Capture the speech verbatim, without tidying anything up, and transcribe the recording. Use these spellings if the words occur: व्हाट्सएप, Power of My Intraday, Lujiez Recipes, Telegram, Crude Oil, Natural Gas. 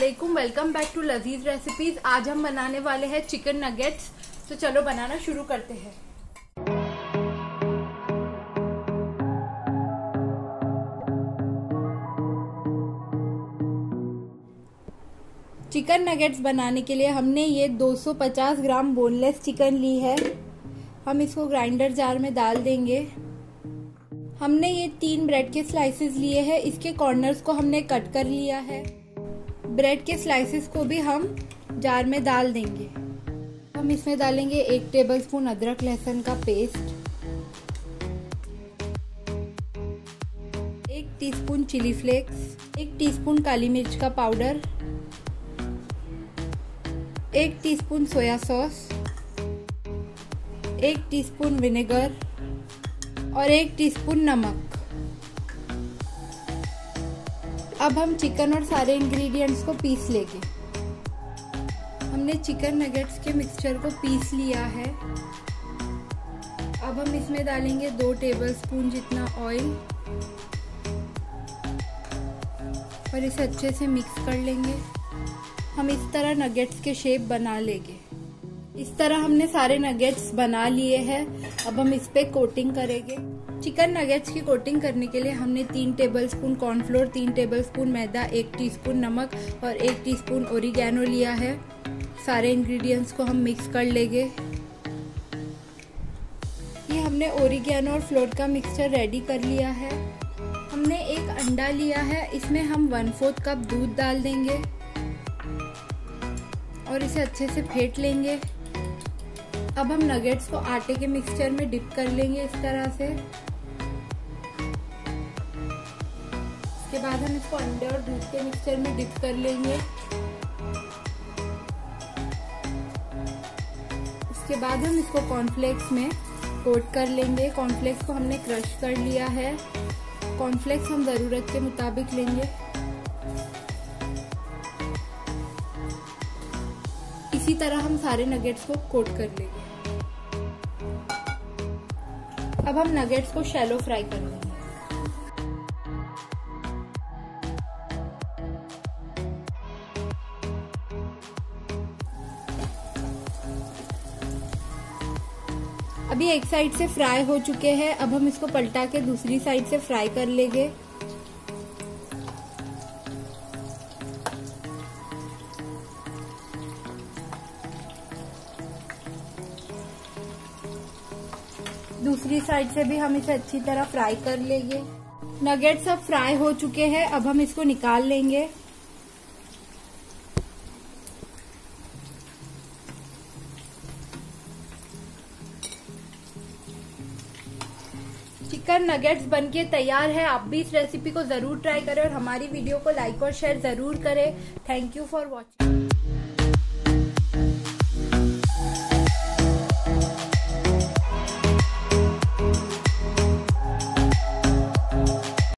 वालेकुम, welcome back to Lazeez recipes. आज हम बनाने वाले हैं चिकन नगेट्स, तो चलो बनाना शुरू करते हैं। चिकन नगेट्स बनाने के लिए हमने ये दो सौ पचास ग्राम बोनलेस चिकन ली है। हम इसको ग्राइंडर जार में डाल देंगे। हमने ये तीन ब्रेड के स्लाइसेस लिए हैं, इसके कॉर्नर्स को हमने कट कर लिया है। ब्रेड के स्लाइसेस को भी हम जार में डाल देंगे। हम इसमें डालेंगे एक टेबलस्पून अदरक लहसुन का पेस्ट, एक टीस्पून चिली फ्लेक्स, एक टीस्पून काली मिर्च का पाउडर, एक टीस्पून सोया सॉस, एक टीस्पून विनेगर और एक टीस्पून नमक। अब हम चिकन और सारे इंग्रेडिएंट्स को पीस लेंगे। हमने चिकन नगेट्स के मिक्सचर को पीस लिया है। अब हम इसमें डालेंगे दो टेबलस्पून जितना ऑयल और इसे अच्छे से मिक्स कर लेंगे। हम इस तरह नगेट्स के शेप बना लेंगे। इस तरह हमने सारे नगेट्स बना लिए हैं। अब हम इस पे कोटिंग करेंगे। चिकन नगेट्स की कोटिंग करने के लिए हमने तीन टेबलस्पून कॉर्नफ्लोर, तीन टेबलस्पून मैदा, एक टीस्पून नमक और एक टीस्पून ओरिगैनो लिया है। सारे इंग्रेडिएंट्स को हम मिक्स कर लेंगे। ये हमने ओरिगैनो और फ्लोर का मिक्सचर रेडी कर लिया है। हमने एक अंडा लिया है, इसमें हम वन फोर्थ कप दूध डाल देंगे और इसे अच्छे से फेंट लेंगे। अब हम नगेट्स को आटे के मिक्सचर में डिप कर लेंगे इस तरह से। इसके बाद हम इसको अंडे और दूध के मिक्सचर में डिप कर लेंगे। इसके बाद हम इसको कॉर्नफ्लेक्स में कोट कर लेंगे। कॉर्नफ्लेक्स को हमने क्रश कर लिया है। कॉर्नफ्लेक्स हम ज़रूरत के मुताबिक लेंगे। इसी तरह हम सारे नगेट्स को कोट कर लेंगे। अब हम नगेट्स को शैलो फ्राई कर लेंगे। अभी एक साइड से फ्राई हो चुके हैं। अब हम इसको पलटा के दूसरी साइड से फ्राई कर लेंगे। दूसरी साइड से भी हम इसे अच्छी तरह फ्राई कर लेंगे। नगेट्स अब फ्राई हो चुके हैं। अब हम इसको निकाल लेंगे। चिकन नगेट्स बनके तैयार है। आप भी इस रेसिपी को जरूर ट्राई करें और हमारी वीडियो को लाइक और शेयर जरूर करें। Thank you for watching.